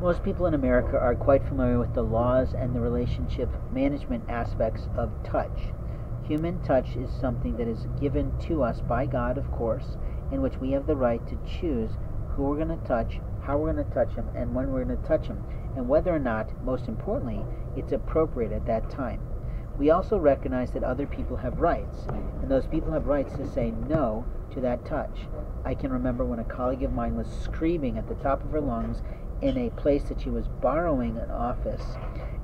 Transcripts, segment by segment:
Most people in America are quite familiar with the laws and the relationship management aspects of touch. Human touch is something that is given to us by God, of course, in which we have the right to choose who we're going to touch, how we're going to touch them, and when we're going to touch them, and whether or not, most importantly, it's appropriate at that time. We also recognize that other people have rights, and those people have rights to say no to that touch. I can remember when a colleague of mine was screaming at the top of her lungs in a place that she was borrowing an office,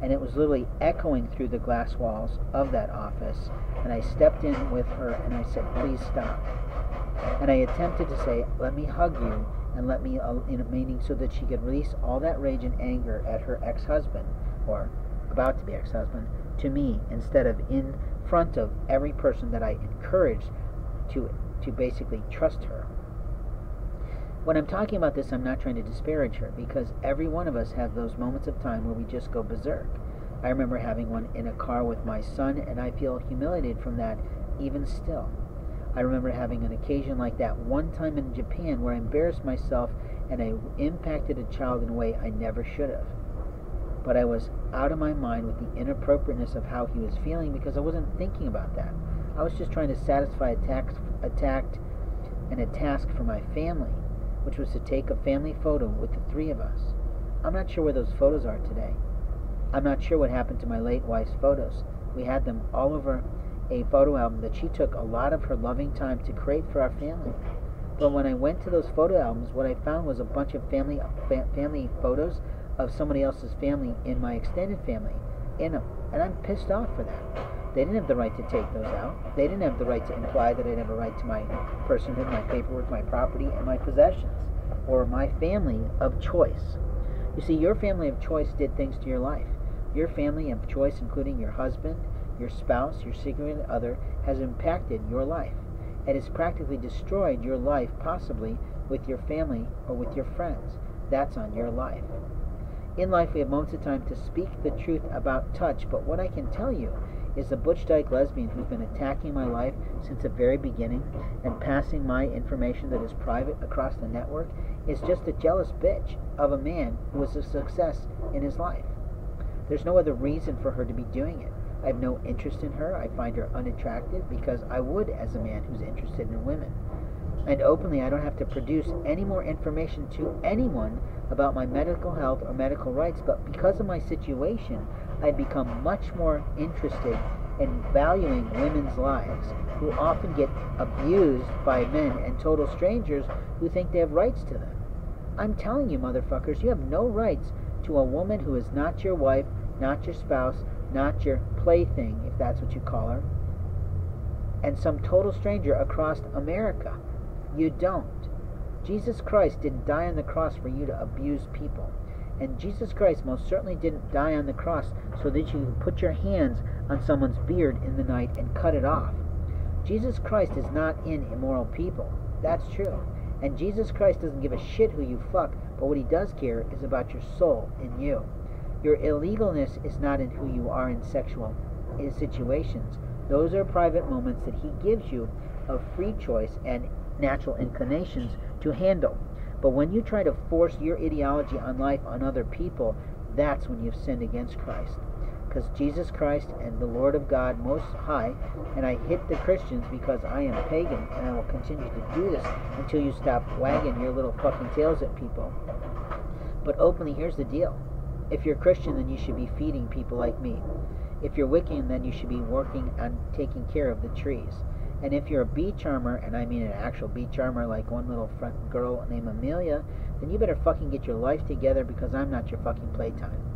and it was literally echoing through the glass walls of that office, and I stepped in with her and I said, please stop. And I attempted to say, let me hug you, and let me, meaning so that she could release all that rage and anger at her ex-husband, or about to be ex-husband, to me, instead of in front of every person that I encouraged to basically trust her. When I'm talking about this, I'm not trying to disparage her, because every one of us have those moments of time where we just go berserk. I remember having one in a car with my son, and I feel humiliated from that even still. I remember having an occasion like that one time in Japan where I embarrassed myself and I impacted a child in a way I never should have. But I was out of my mind with the inappropriateness of how he was feeling, because I wasn't thinking about that. I was just trying to satisfy a task for my family, which was to take a family photo with the three of us. I'm not sure where those photos are today. I'm not sure what happened to my late wife's photos. We had them all over a photo album that she took a lot of her loving time to create for our family. But when I went to those photo albums, what I found was a bunch of family photos of somebody else's family in my extended family in them. And I'm pissed off for that. They didn't have the right to take those out. They didn't have the right to imply that I'd have a right to my personhood, my paperwork, my property, and my possessions, or my family of choice. You see, your family of choice did things to your life. Your family of choice, including your husband, your spouse, your significant other, has impacted your life. It has practically destroyed your life, possibly with your family or with your friends. That's on your life. In life, we have moments of time to speak the truth about touch, but what I can tell you is the Butch Dyke lesbian who's been attacking my life since the very beginning and passing my information that is private across the network is just a jealous bitch of a man who was a success in his life. There's no other reason for her to be doing it. I have no interest in her. I find her unattractive, because I would as a man who's interested in women. And openly, I don't have to produce any more information to anyone about my medical health or medical rights, but because of my situation, I've become much more interested in valuing women's lives, who often get abused by men and total strangers who think they have rights to them. I'm telling you, motherfuckers, you have no rights to a woman who is not your wife, not your spouse, not your plaything, if that's what you call her, and some total stranger across America. You don't. Jesus Christ didn't die on the cross for you to abuse people. And Jesus Christ most certainly didn't die on the cross so that you could put your hands on someone's beard in the night and cut it off. Jesus Christ is not in immoral people. That's true. And Jesus Christ doesn't give a shit who you fuck, but what he does care is about your soul and you. Your illegalness is not in who you are in sexual situations. Those are private moments that he gives you of free choice and natural inclinations to handle. But when you try to force your ideology on life on other people, that's when you've sinned against Christ. Because Jesus Christ and the Lord of God Most High, and I hit the Christians because I am pagan, and I will continue to do this until you stop wagging your little fucking tails at people. But openly, here's the deal. If you're Christian, then you should be feeding people like me. If you're Wiccan, then you should be working on taking care of the trees. And if you're a bee charmer, and I mean an actual bee charmer like one little front girl named Amelia, then you better fucking get your life together, because I'm not your fucking playtime.